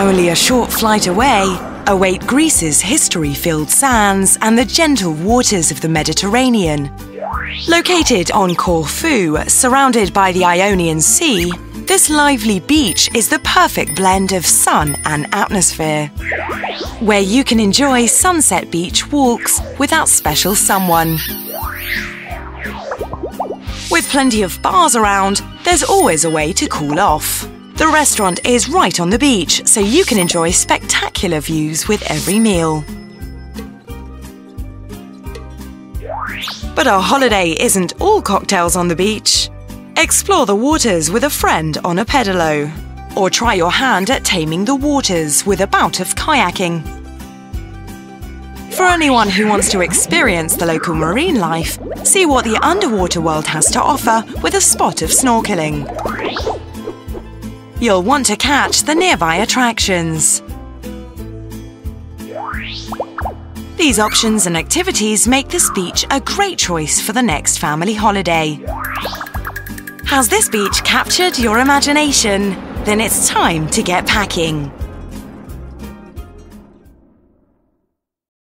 only a short flight away, await Greece's history-filled sands and the gentle waters of the Mediterranean. Located on Corfu, surrounded by the Ionian Sea, this lively beach is the perfect blend of sun and atmosphere, where you can enjoy sunset beach walks without special someone. With plenty of bars around, there's always a way to cool off. The restaurant is right on the beach, so you can enjoy spectacular views with every meal. But a holiday isn't all cocktails on the beach. Explore the waters with a friend on a pedalo, or try your hand at taming the waters with a bout of kayaking. For anyone who wants to experience the local marine life, see what the underwater world has to offer with a spot of snorkeling. You'll want to catch the nearby attractions. These options and activities make this beach a great choice for the next family holiday. Has this beach captured your imagination? Then it's time to get packing.